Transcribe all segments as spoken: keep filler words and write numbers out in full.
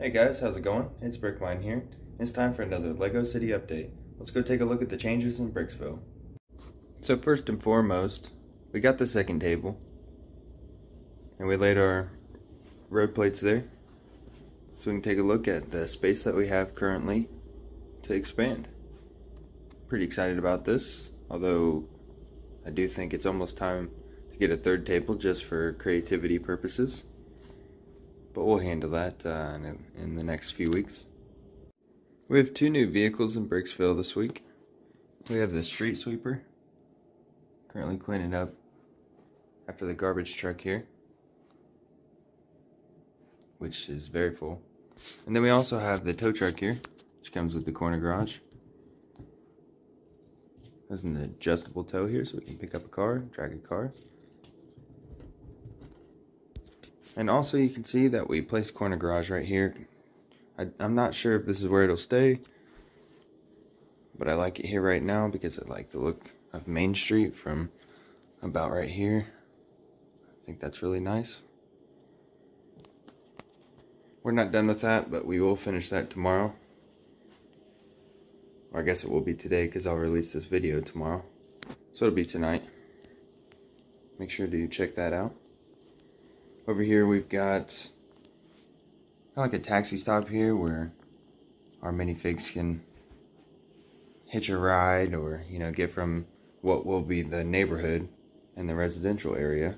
Hey guys, how's it going? It's Brick Mind here. It's time for another LEGO City update. Let's go take a look at the changes in Bricksville. So first and foremost, we got the second table. And we laid our road plates there. So we can take a look at the space that we have currently to expand. Pretty excited about this, although I do think it's almost time to get a third table just for creativity purposes. But we'll handle that uh, in, in the next few weeks. We have two new vehicles in Bricksville this week. We have the street sweeper, currently cleaning up after the garbage truck here, which is very full. And then we also have the tow truck here, which comes with the corner garage. There's an adjustable tow here, so we can pick up a car, drag a car. And also you can see that we placed corner garage right here. I, I'm not sure if this is where it'll stay, but I like it here right now because I like the look of Main Street from about right here. I think that's really nice. We're not done with that, but we will finish that tomorrow. Or I guess it will be today because I'll release this video tomorrow. So it'll be tonight. Make sure to check that out. Over here we've got kind of like a taxi stop here where our minifigs can hitch a ride or, you know, get from what will be the neighborhood and the residential area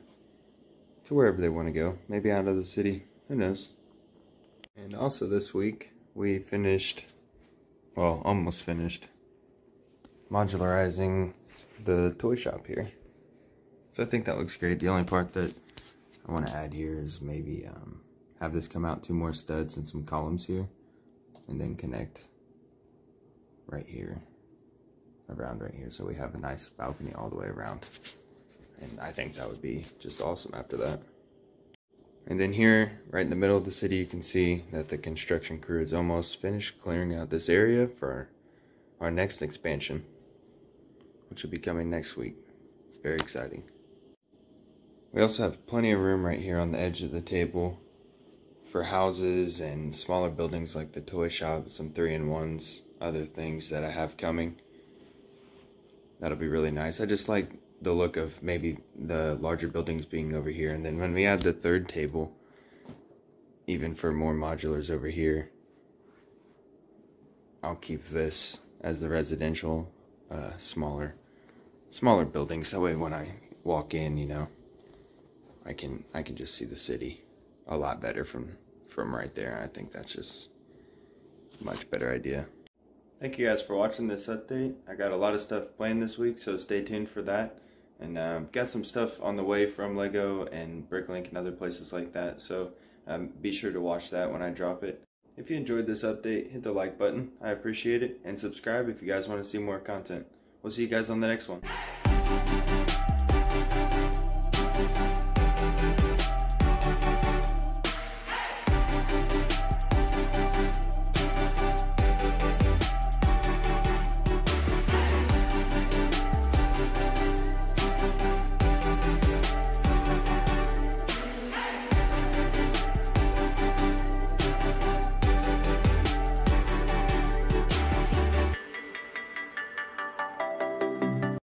to wherever they want to go. Maybe out of the city. Who knows? And also this week we finished, well, almost finished, modularizing the toy shop here. So I think that looks great. The only part that I want to add here is maybe um, have this come out two more studs and some columns here, and then connect right here, around right here, so we have a nice balcony all the way around. And I think that would be just awesome after that. And then here, right in the middle of the city, you can see that the construction crew is almost finished clearing out this area for our, our next expansion, which will be coming next week. Very exciting. We also have plenty of room right here on the edge of the table for houses and smaller buildings like the toy shop, some three in ones, other things that I have coming. That'll be really nice. I just like the look of maybe the larger buildings being over here. And then when we add the third table, even for more modulars over here, I'll keep this as the residential, uh, smaller, smaller buildings. That way when I walk in, you know, I can I can just see the city a lot better from from right there. I think that's just a much better idea. Thank you guys for watching this update. I got a lot of stuff planned this week, so stay tuned for that. And um, got some stuff on the way from LEGO and BrickLink and other places like that. So um, be sure to watch that when I drop it. If you enjoyed this update, hit the like button. I appreciate it, and subscribe if you guys want to see more content. We'll see you guys on the next one.